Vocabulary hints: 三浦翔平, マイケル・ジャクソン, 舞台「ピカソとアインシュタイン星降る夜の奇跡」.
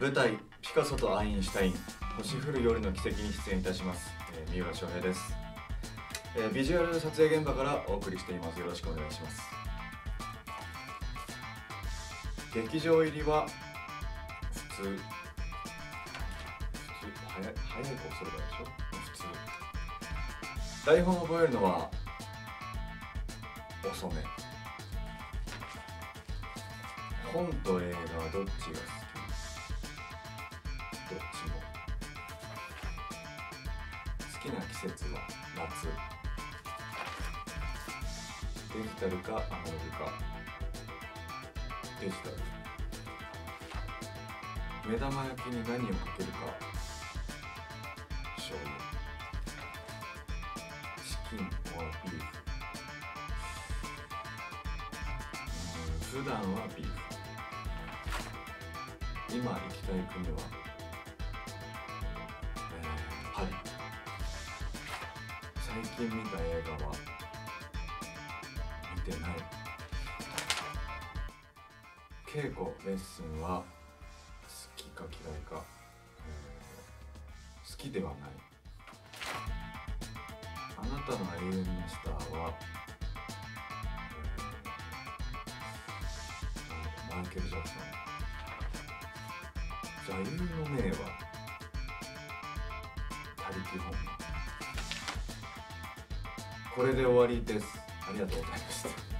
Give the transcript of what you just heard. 舞台「ピカソとアインシュタイン星降る夜の奇跡」に出演いたします、三浦翔平です。ビジュアル撮影現場からお送りしています。よろしくお願いします。劇場入りは普通早い子それからでしょ。普通台本を覚えるのは遅め。本と映画はどっちが好き？どっちも。好きな季節は夏。デジタルかアナログか。デジタル。目玉焼きに何をかけるか。醤油。チキンオアビーフ。普段はビーフ。今行きたい国は、パリ。最近見た映画は見てない。稽古レッスンは好きか嫌いか、好きではない。あなたの永遠のスターはマイケル・ジャクソン。座右の銘は他力本願。これで終わりです。ありがとうございました。